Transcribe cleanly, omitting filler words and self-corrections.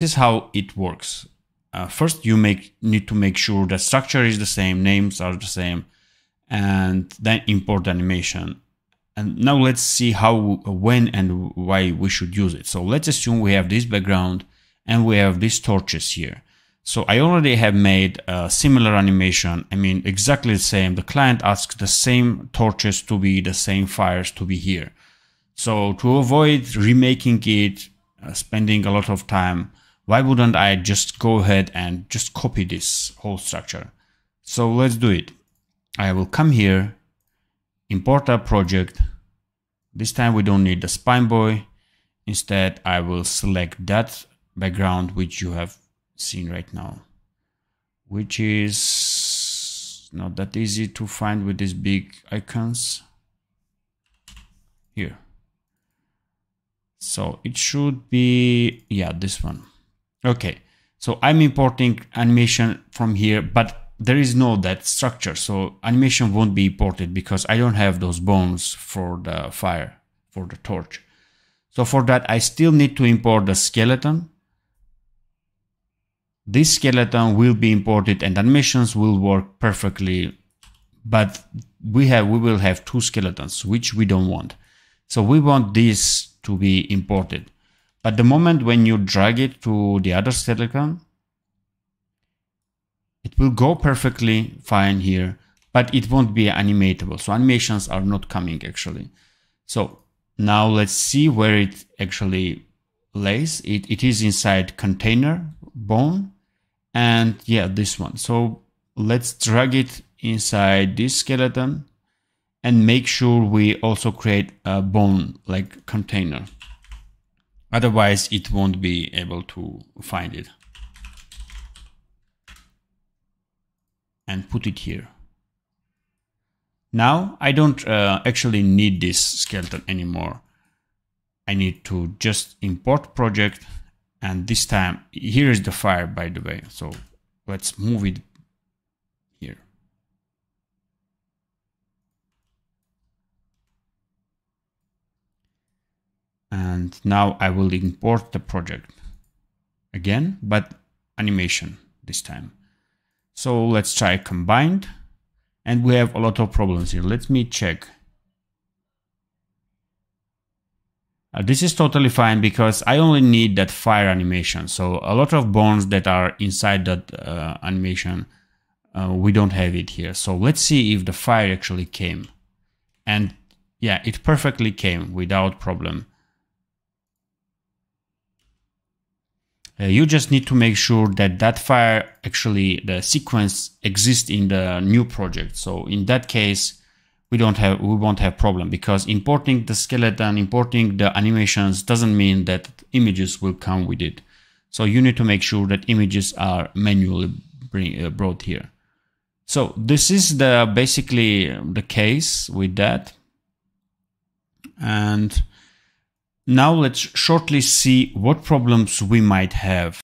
This is how it works. First, you need to make sure that structure is the same, names are the same, and then import animation. And now let's see how, when, and why we should use it. So let's assume we have this background and we have these torches here. So I already have made a similar animation. I mean, exactly the same. The client asks the same torches to be, the same fires to be here. So to avoid remaking it, spending a lot of time, why wouldn't I just go ahead and just copy this whole structure? So let's do it. I will come here, import a project. This time we don't need the spine boy. Instead, I will select that background which you have seen right now, which is not that easy to find with these big icons here. So it should be, yeah, this one. Okay, so I'm importing animation from here, but there is no that structure, so animation won't be imported because I don't have those bones for the fire, for the torch. So for that, I still need to import the skeleton. This skeleton will be imported and animations will work perfectly, but we will have two skeletons, which we don't want. So we want this to be imported. But the moment when you drag it to the other skeleton, it will go perfectly fine here, but it won't be animatable. So animations are not coming actually. So now let's see where it actually lays. It is inside container bone, and yeah, this one. So let's drag it inside this skeleton and make sure we also create a bone like container. Otherwise, it won't be able to find it. And put it here. Now I don't actually need this skeleton anymore. I need to just import project, and this time here is the fire, by the way. So let's move it here. And now I will import the project again, but animation this time. So let's try combined. And we have a lot of problems here. Let me check. This is totally fine because I only need that fire animation. So a lot of bones that are inside that animation, we don't have it here. So let's see if the fire actually came. And yeah, it perfectly came without problem. You just need to make sure that that fire, actually the sequence, exists in the new project. So in that case, we won't have problem, because importing the skeleton, importing the animations doesn't mean that images will come with it. So you need to make sure that images are manually brought here. So this is the basically the case with that. And now let's shortly see what problems we might have.